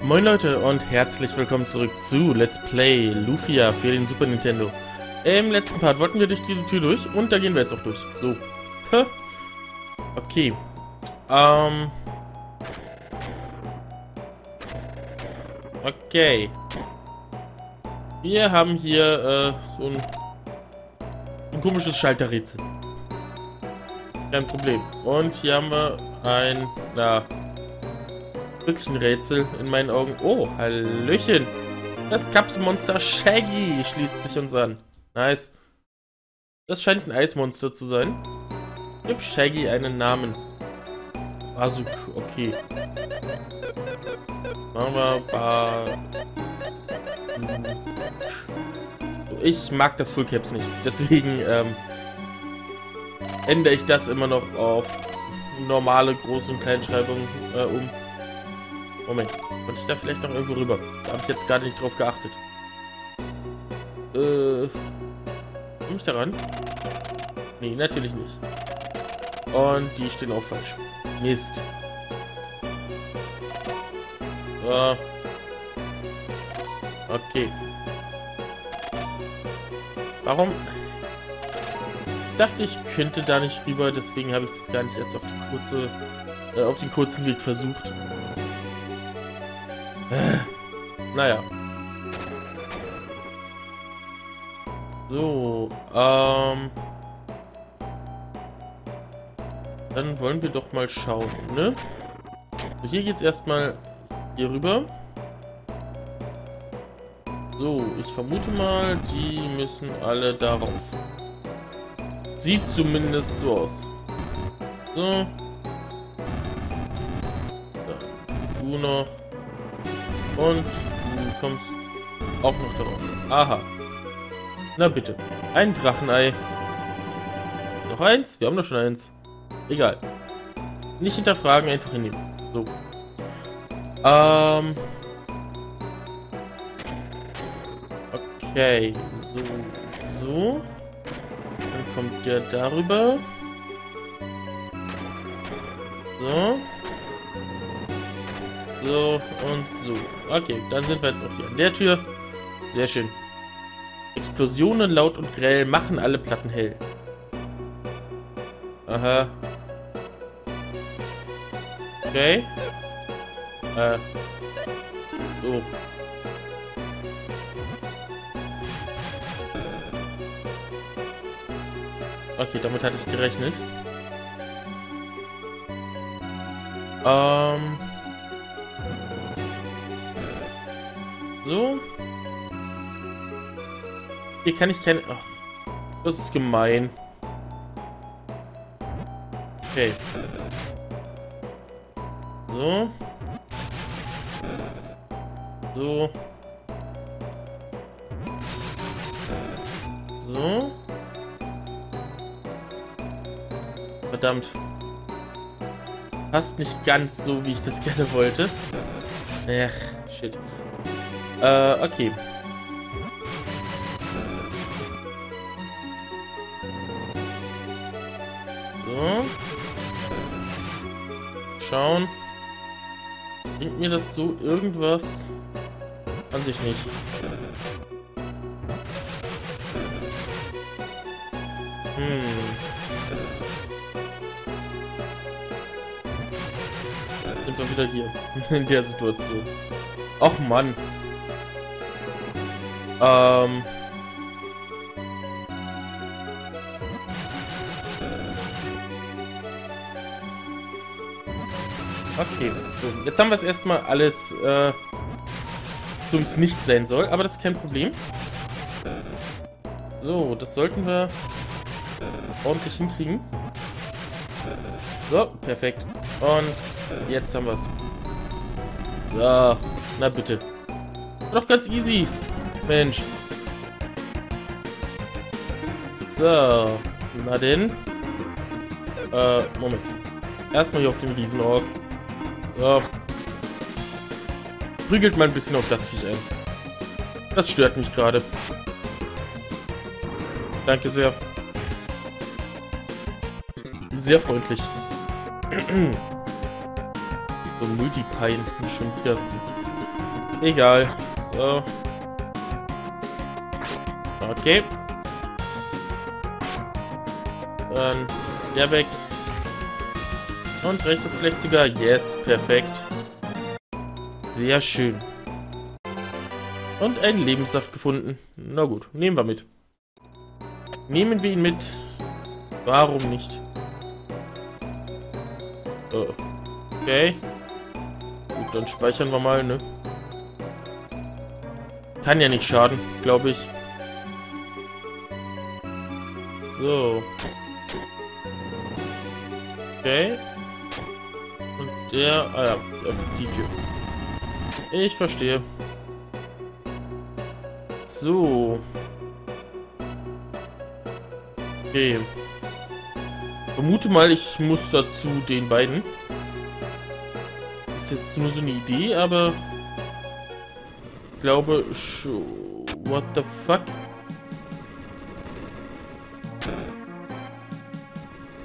Moin Leute und herzlich willkommen zurück zu Let's Play Lufia für den Super Nintendo. Im letzten Part wollten wir durch diese Tür durch und da gehen wir jetzt auch durch. So. Okay. Okay. Wir haben hier so ein komisches Schalterrätsel. Kein Problem. Und hier haben wir ein... Na... Wirklich ein Rätsel in meinen Augen. Oh, hallöchen. Das Kapselmonster Shaggy schließt sich uns an. Nice. Das scheint ein Eismonster zu sein. Gib Shaggy einen Namen. Basuk, okay. Machen wir Ich mag das Full Caps nicht. Deswegen ändere ich das immer noch auf normale Groß- und Kleinschreibungen um. Moment, konnte ich da vielleicht noch irgendwo rüber? Da habe ich jetzt gerade nicht drauf geachtet. Komme ich da ran? Nee, natürlich nicht. Und die stehen auch falsch. Mist. Okay. Warum? Ich dachte, ich könnte da nicht rüber, deswegen habe ich das gar nicht erst auf den kurzen Weg versucht. Naja. So, dann wollen wir doch mal schauen, ne? So, hier geht's erstmal hier rüber. So, ich vermute mal, die müssen alle darauf. Sieht zumindest so aus. So. Dann du noch. Und du kommst auch noch darauf. Aha. Na bitte. Ein Drachenei. Noch eins? Wir haben doch schon eins. Egal. Nicht hinterfragen, einfach hinnehmen. So. Okay. So. So. Dann kommt der darüber. So. So und so. Okay, dann sind wir jetzt auch hier an der Tür. Sehr schön. Explosionen laut und grell machen alle Platten hell. Aha. Okay. So. Okay, damit hatte ich gerechnet. So. Hier kann ich keine... Ach, das ist gemein. Okay. So. So. So. Verdammt. Passt nicht ganz so, wie ich das gerne wollte. Ach, shit. Okay. So. Schauen. Bringt mir das so irgendwas? An sich nicht. Sind wir wieder hier. In der Situation. Och Mann. Okay, so. Jetzt haben wir es erstmal alles, so wie es nicht sein soll, aber das ist kein Problem. So, das sollten wir ordentlich hinkriegen. So, perfekt. Und jetzt haben wir es. So, na bitte. War doch ganz easy. Mensch. So. Na denn. Moment. Erstmal hier auf dem Riesenorg. So. Prügelt mal ein bisschen auf das Viech ein. Das stört mich gerade. Danke sehr. Sehr freundlich. So, Multipine. Schon wieder. Egal. So. Okay. Dann der weg. Und rechtes vielleicht sogar. Yes, perfekt. Sehr schön. Und einen Lebenssaft gefunden. Na gut, nehmen wir mit. Nehmen wir ihn mit. Warum nicht? Oh. Okay. Gut, dann speichern wir mal, ne? Kann ja nicht schaden, glaube ich. So. Okay. Und der... Ah ja, die Tür. Ich verstehe. So. Okay. Vermute mal, ich muss dazu den beiden. Ist jetzt nur so eine Idee, aber... Ich glaube... What the fuck?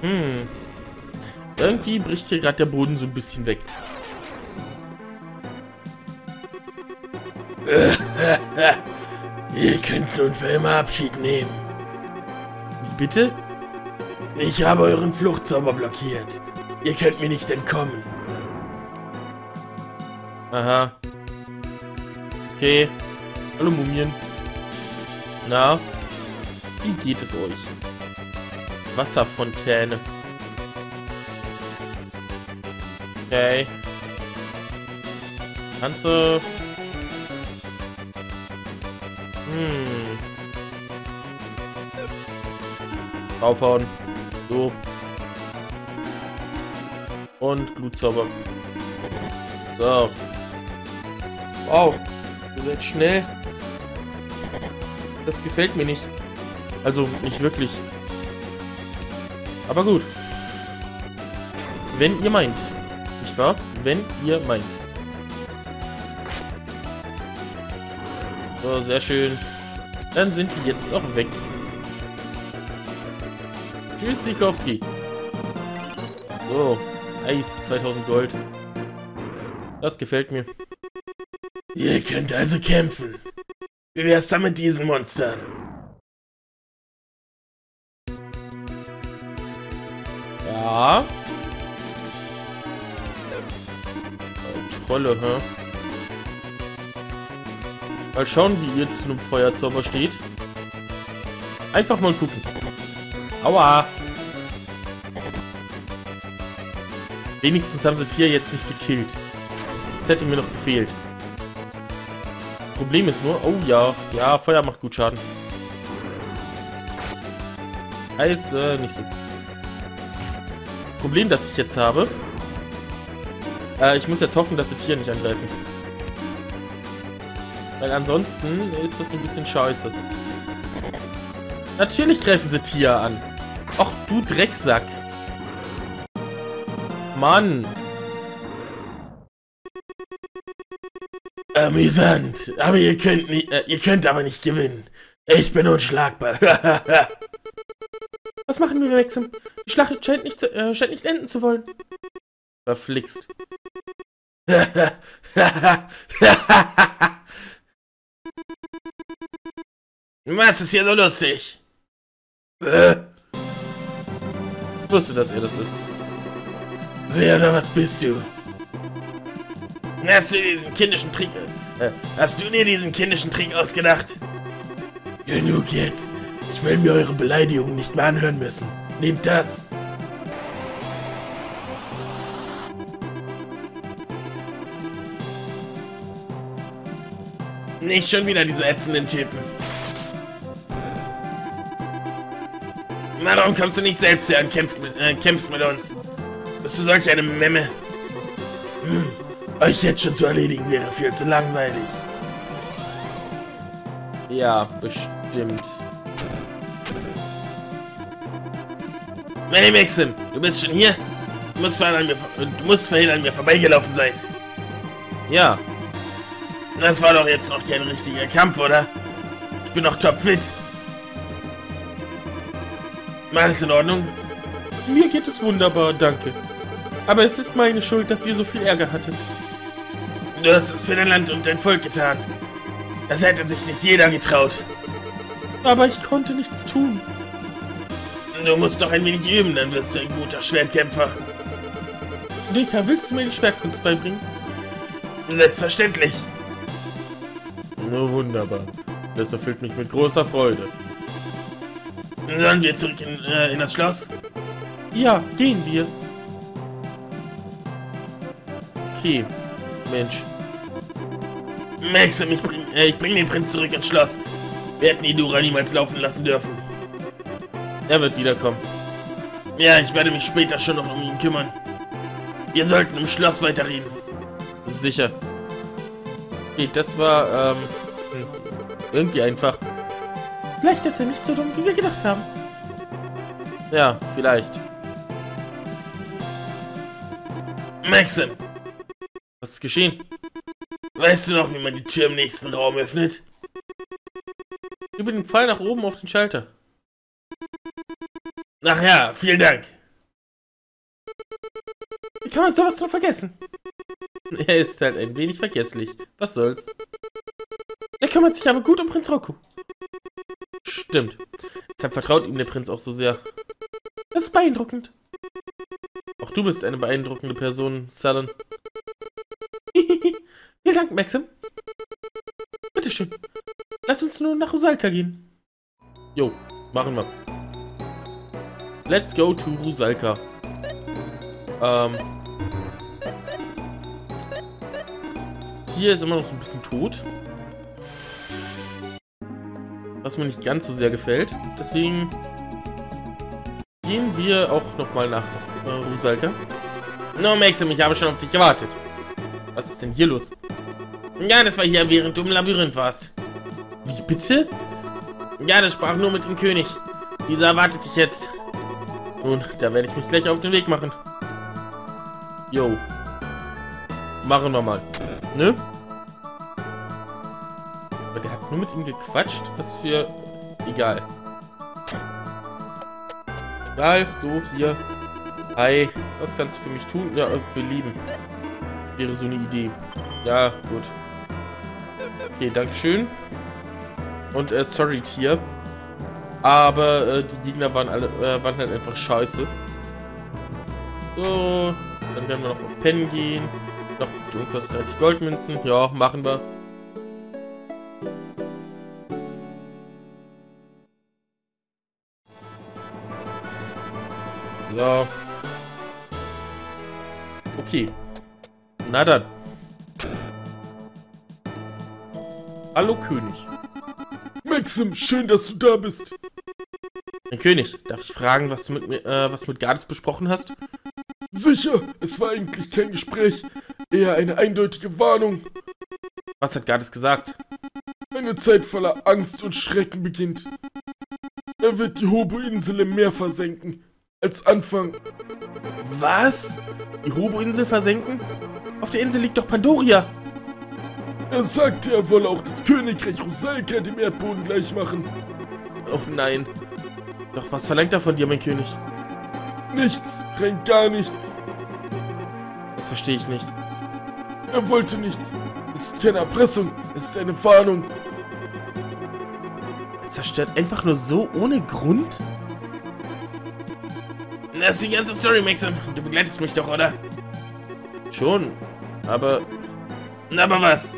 Hm. Irgendwie bricht hier gerade der Boden so ein bisschen weg. Ihr könnt nun für immer Abschied nehmen. Wie bitte? Ich habe euren Fluchtzauber blockiert. Ihr könnt mir nicht entkommen. Aha. Okay. Hallo Mumien. Na? Wie geht es euch? Wasserfontäne. Okay. Kannst du... Hm. Draufhauen. So. Und Glutzauber. So. Wow. Ihr seid schnell. Das gefällt mir nicht. Also, nicht wirklich. Aber gut. Wenn ihr meint. Nicht wahr? Wenn ihr meint. So, sehr schön. Dann sind die jetzt auch weg. Tschüss, Sikowski. So, Eis, 2000 Gold. Das gefällt mir. Ihr könnt also kämpfen. Wie wär's dann mit diesen Monstern? Ja. Trolle, hä? Mal schauen, wie ihr zu einem Feuerzauber steht. Einfach mal gucken. Aua! Wenigstens haben sie Tia jetzt nicht gekillt. Das hätte mir noch gefehlt. Problem ist nur... Oh ja. Ja, Feuer macht gut Schaden. Eis, nicht so. Problem, das ich jetzt habe... ich muss jetzt hoffen, dass sie Tia nicht angreifen. Weil ansonsten ist das ein bisschen scheiße. Natürlich greifen sie Tia an. Ach du Drecksack. Mann. Amüsant. Aber ihr könnt aber nicht gewinnen. Ich bin unschlagbar. Was machen wir, Maxim? Die Schlacht scheint nicht enden zu wollen. Verflixt. Was ist hier so lustig? Ich wusste, dass ihr das wisst. Wer oder was bist du? Hast du dir diesen kindischen Trick ausgedacht? Genug jetzt. Ich will mir eure Beleidigungen nicht mehr anhören müssen. Nehmt das. Nicht schon wieder diese ätzenden Typen. Warum kommst du nicht selbst her und kämpfst mit uns? Bist du solch eine Memme? Hm, euch jetzt schon zu erledigen wäre viel zu langweilig. Ja, bestimmt. Hey Maxim, du bist schon hier? Du musst vorhin an mir vorbeigelaufen sein. Ja. Das war doch jetzt noch kein richtiger Kampf, oder? Ich bin noch topfit. Alles in Ordnung? Mir geht es wunderbar, danke. Aber es ist meine Schuld, dass ihr so viel Ärger hattet. Du hast es für dein Land und dein Volk getan. Das hätte sich nicht jeder getraut. Aber ich konnte nichts tun. Du musst noch ein wenig üben, dann wirst du ein guter Schwertkämpfer. Dika, willst du mir die Schwertkunst beibringen? Selbstverständlich. Nur wunderbar. Das erfüllt mich mit großer Freude. Sollen wir zurück in das Schloss? Ja, gehen wir. Okay, Mensch. Maxim, ich bring den Prinz zurück ins Schloss. Wir hätten Idura niemals laufen lassen dürfen. Er wird wiederkommen. Ja, ich werde mich später schon noch um ihn kümmern. Wir sollten im Schloss weiterreden. Sicher. Okay, das war, irgendwie einfach. Vielleicht ist er nicht so dumm, wie wir gedacht haben. Ja, vielleicht. Maxim! Was ist geschehen? Weißt du noch, wie man die Tür im nächsten Raum öffnet? Über den Pfeil nach oben auf den Schalter. Ach ja, vielen Dank. Wie kann man sowas nur vergessen? Er ist halt ein wenig vergesslich. Was soll's? Er kümmert sich aber gut um Prinz Roku. Stimmt. Deshalb vertraut ihm der Prinz auch so sehr. Das ist beeindruckend. Auch du bist eine beeindruckende Person, Salen. Vielen Dank, Maxim. Bitteschön. Lass uns nun nach Rusalka gehen. Jo, machen wir. Let's go to Rusalka. Tia ist immer noch so ein bisschen tot. Was mir nicht ganz so sehr gefällt. Deswegen gehen wir auch nochmal nach Rusalka. No, Maxim, ich habe schon auf dich gewartet. Was ist denn hier los? Ja, das war hier, während du im Labyrinth warst. Wie bitte? Ja, das sprach nur mit dem König. Dieser erwartet dich jetzt. Nun, da werde ich mich gleich auf den Weg machen. Jo. Machen wir mal. Ne? Aber der hat nur mit ihm gequatscht. Was für... Egal. Egal, so, hier. Hi. Was kannst du für mich tun? Ja, belieben. Wäre so eine Idee. Ja, gut. Okay, dankeschön. Und sorry, Tier. Aber die Gegner waren alle waren halt einfach scheiße. So, dann werden wir noch auf Pen gehen. Noch irgendwas 30 Goldmünzen. Ja, machen wir. So. Okay. Na dann. Hallo König. Maxim, schön, dass du da bist. Mein König, darf ich fragen, was du mit Gades besprochen hast? Sicher, es war eigentlich kein Gespräch, eher eine eindeutige Warnung. Was hat Gades gesagt? Eine Zeit voller Angst und Schrecken beginnt. Er wird die Hobo-Insel im Meer versenken. Als Anfang. Was? Die Hobo-Insel versenken? Auf der Insel liegt doch Pandoria. Er sagte, er wolle auch das Königreich Rusalka dem Erdboden gleich machen. Oh nein. Doch was verlangt er von dir, mein König? Nichts, rein gar nichts. Das verstehe ich nicht. Er wollte nichts. Es ist keine Erpressung, es ist eine Warnung. Er zerstört einfach nur so ohne Grund? Das ist die ganze Story, Maxim. Du begleitest mich doch, oder? Schon. Aber was?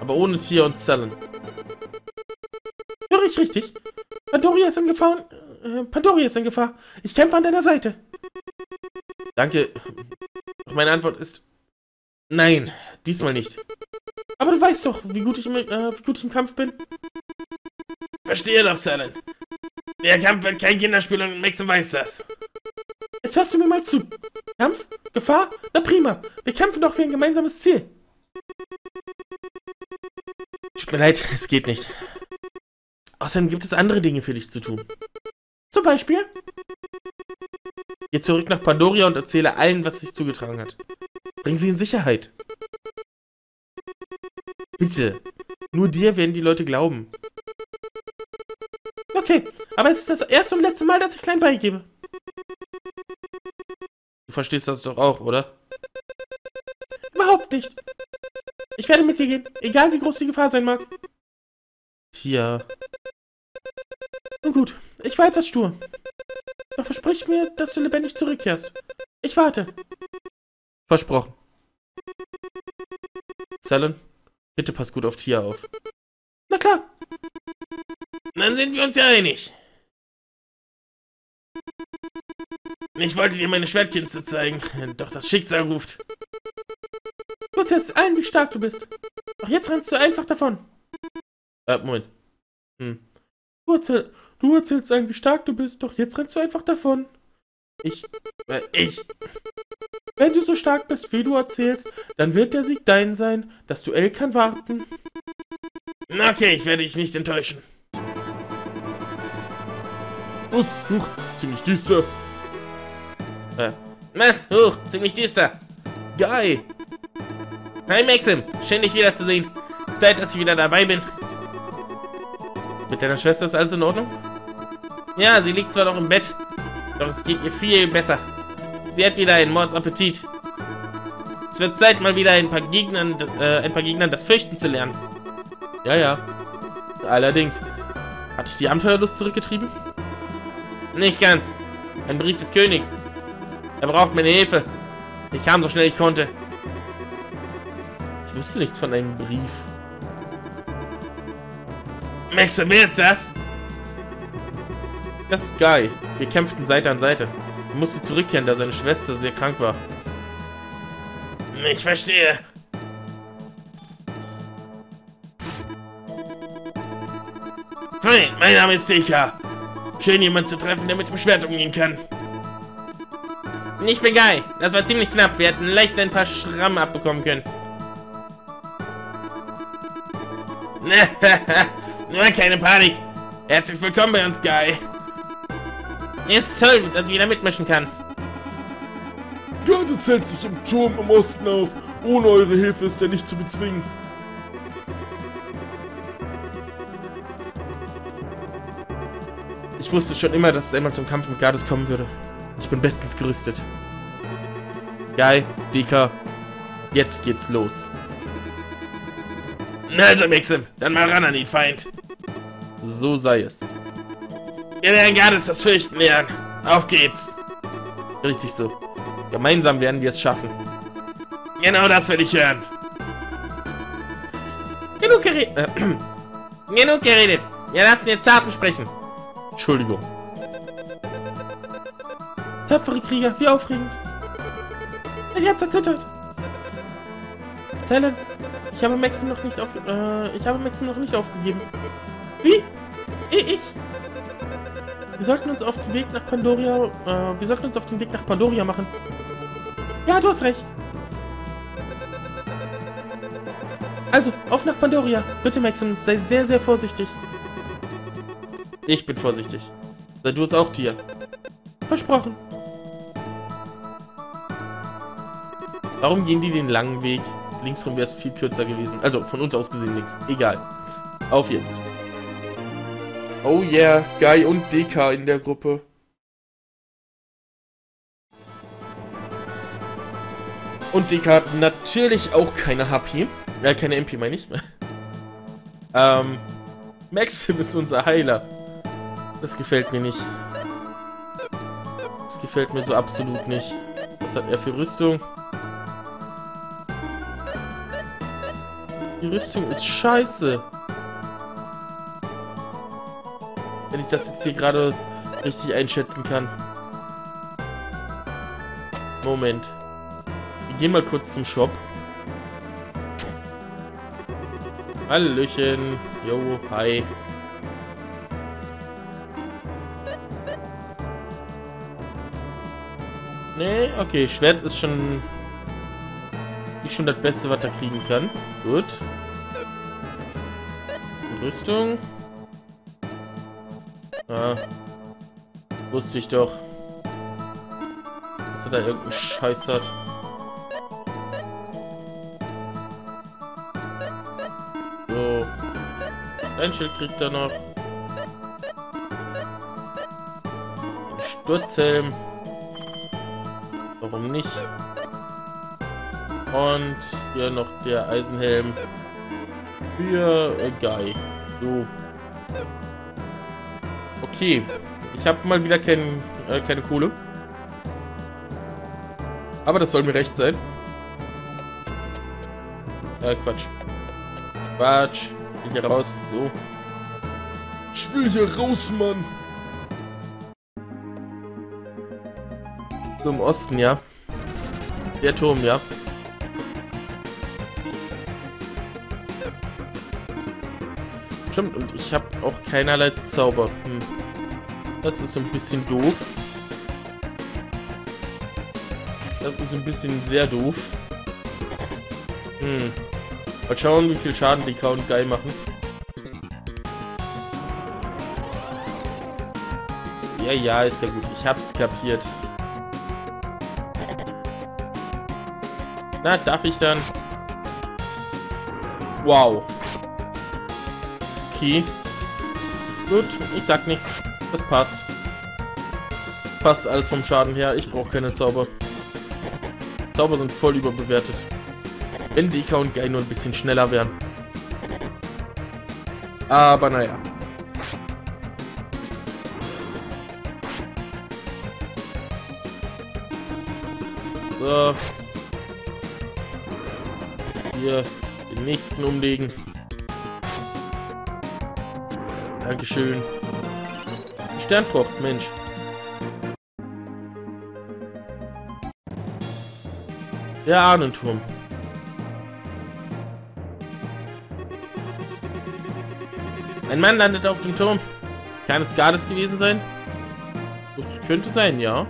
Aber ohne Tia und Salen. Höre ich richtig? Pandoria ist in Gefahr. Pandoria ist in Gefahr. Ich kämpfe an deiner Seite. Danke. Doch meine Antwort ist... Nein, diesmal nicht. Aber du weißt doch, wie gut ich im Kampf bin. Verstehe doch, Salen. Der Kampf wird kein Kinderspiel und Maxim weiß das. Jetzt hörst du mir mal zu. Kampf? Gefahr? Na prima. Wir kämpfen doch für ein gemeinsames Ziel. Tut mir leid, es geht nicht. Außerdem gibt es andere Dinge für dich zu tun. Zum Beispiel? Geh zurück nach Pandoria und erzähle allen, was sich zugetragen hat. Bring sie in Sicherheit. Bitte. Nur dir werden die Leute glauben. Okay, aber es ist das erste und letzte Mal, dass ich klein beigebe. Du verstehst das doch auch, oder? Überhaupt nicht. Ich werde mit dir gehen, egal wie groß die Gefahr sein mag. Tia. Nun gut, ich war etwas stur. Doch versprich mir, dass du lebendig zurückkehrst. Ich warte. Versprochen. Salen, bitte pass gut auf Tia auf. Na klar. Dann sind wir uns ja einig. Ich wollte dir meine Schwertkünste zeigen, doch das Schicksal ruft. Du zeigst allen, wie stark du bist. Doch jetzt rennst du einfach davon. Moment. Du erzählst allen, wie stark du bist, doch jetzt rennst du einfach davon. Wenn du so stark bist, wie du erzählst, dann wird der Sieg dein sein. Das Duell kann warten. Okay, ich werde dich nicht enttäuschen. Ziemlich düster. Was? Huch, ziemlich düster. Guy. Hi, Maxim. Schön, dich wiederzusehen. Zeit, dass ich wieder dabei bin. Mit deiner Schwester ist alles in Ordnung? Ja, sie liegt zwar noch im Bett, doch es geht ihr viel besser. Sie hat wieder einen Mordsappetit. Es wird Zeit, mal wieder ein paar Gegnern das Fürchten zu lernen. Ja, ja. Allerdings. Hat dich die Abenteuerlust zurückgetrieben? Nicht ganz. Ein Brief des Königs. Er braucht meine Hilfe. Ich kam so schnell ich konnte. Ich wusste nichts von einem Brief. Maxim, wer ist das? Das ist Guy. Wir kämpften Seite an Seite. Er musste zurückkehren, da seine Schwester sehr krank war. Ich verstehe. Hey, mein Name ist Dika. Schön, jemanden zu treffen, der mit dem Schwert umgehen kann. Ich bin Guy. Das war ziemlich knapp. Wir hätten leicht ein paar Schrammen abbekommen können. Nur keine Panik. Herzlich willkommen bei uns, Guy. Ist toll, dass ich wieder mitmischen kann. Gades hält sich im Turm im Osten auf. Ohne eure Hilfe ist er nicht zu bezwingen. Ich wusste schon immer, dass es einmal zum Kampf mit Gades kommen würde. Ich bin bestens gerüstet. Guy, Dika, jetzt geht's los. Also, Mixem, dann mal ran an den Feind. So sei es. Wir werden Gades das Fürchten lernen. Auf geht's. Richtig so. Gemeinsam werden wir es schaffen. Genau das will ich hören. Genug geredet. Wir lassen jetzt Zarten sprechen. Entschuldigung. Tapfere Krieger, wie aufregend. Mein Herz erzittert. Salen, ich habe Maxim noch nicht aufgegeben. Wie? Ich? Wir sollten uns auf den Weg nach Pandoria machen. Ja, du hast recht. Also, auf nach Pandoria. Bitte, Maxim, sei sehr, sehr vorsichtig. Ich bin vorsichtig. Sei du es auch, Tia. Versprochen. Warum gehen die den langen Weg? Linksrum wäre es viel kürzer gewesen. Also, von uns aus gesehen nichts. Egal. Auf jetzt. Oh yeah, Guy und Dika in der Gruppe. Und Dika hat natürlich auch keine HP. Keine MP, meine ich. Maxim ist unser Heiler. Das gefällt mir nicht. Das gefällt mir so absolut nicht. Was hat er für Rüstung? Die Rüstung ist scheiße. Wenn ich das jetzt hier gerade richtig einschätzen kann. Moment. Wir gehen mal kurz zum Shop. Hallöchen. Jo, hi. Nee, okay. Schwert ist schon das Beste, was er kriegen kann. Gut. Rüstung. Ah. Wusste ich doch. Dass er da irgendeinen Scheiß hat. So. Ein Schild kriegt er noch. Sturzhelm. Warum nicht? Und hier noch der Eisenhelm für Guy. So. Okay. Ich habe mal wieder keine Kohle. Aber das soll mir recht sein. Quatsch. Quatsch. Ich will hier raus. So. Ich will hier raus, Mann. Zum Osten, ja. Der Turm, ja. Stimmt, und ich habe auch keinerlei Zauber. Hm. Das ist so ein bisschen doof. Das ist ein bisschen sehr doof. Hm. Mal schauen, wie viel Schaden Dika und Guy machen. Ja, ist ja gut. Ich hab's kapiert. Na, darf ich dann? Wow. Okay. Gut, ich sag nichts. Das passt. Passt alles vom Schaden her. Ich brauche keine Zauber. Zauber sind voll überbewertet. Wenn Dika und Guy nur ein bisschen schneller wären. Aber naja. So. Hier den nächsten umlegen. Dankeschön. Sternfrucht, Mensch. Der Ahnenturm. Ein Mann landet auf dem Turm. Kann es Gades gewesen sein? Das könnte sein, ja.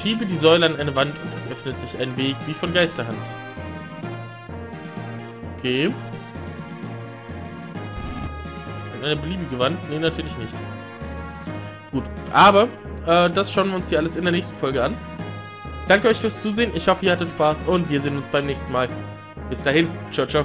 Schiebe die Säule an eine Wand und es öffnet sich ein Weg wie von Geisterhand. Okay. Und eine beliebige Wand? Nee, natürlich nicht. Gut, aber das schauen wir uns hier alles in der nächsten Folge an. Danke euch fürs Zusehen. Ich hoffe, ihr hattet Spaß und wir sehen uns beim nächsten Mal. Bis dahin. Ciao, ciao.